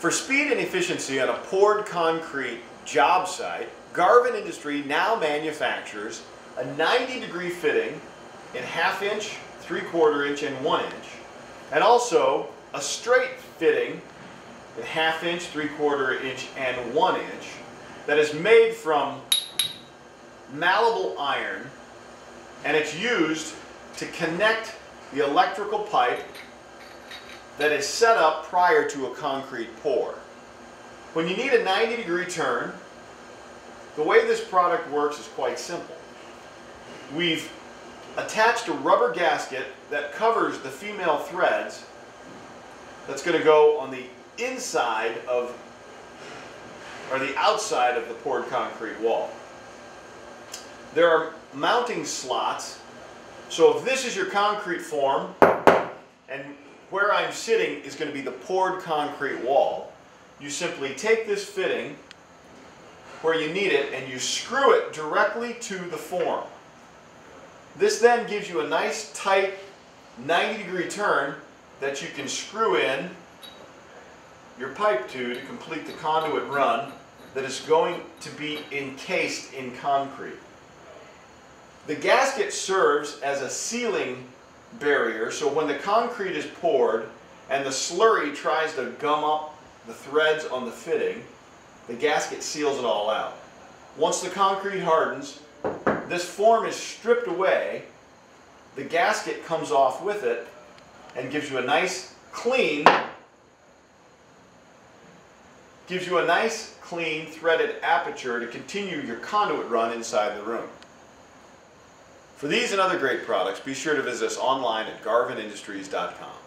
For speed and efficiency on a poured concrete job site, Garvin Industries now manufactures a 90-degree fitting in 1/2 inch, 3/4 inch, and 1 inch, and also a straight fitting in 1/2 inch, 3/4 inch, and 1 inch that is made from malleable iron, and it's used to connect the electrical pipe that is set up prior to a concrete pour. When you need a 90-degree turn, the way this product works is quite simple. We've attached a rubber gasket that covers the female threads that's going to go on the inside of, or the outside of, the poured concrete wall. There are mounting slots, so if this is your concrete form, and where I'm sitting is going to be the poured concrete wall, you simply take this fitting where you need it and you screw it directly to the form. This then gives you a nice tight 90-degree turn that you can screw in your pipe to complete the conduit run that is going to be encased in concrete. The gasket serves as a sealing barrier, so when the concrete is poured and the slurry tries to gum up the threads on the fitting, the gasket seals it all out. Once the concrete hardens, this form is stripped away, the gasket comes off with it, and gives you a nice clean threaded aperture to continue your conduit run inside the room. For these and other great products, be sure to visit us online at garvinindustries.com.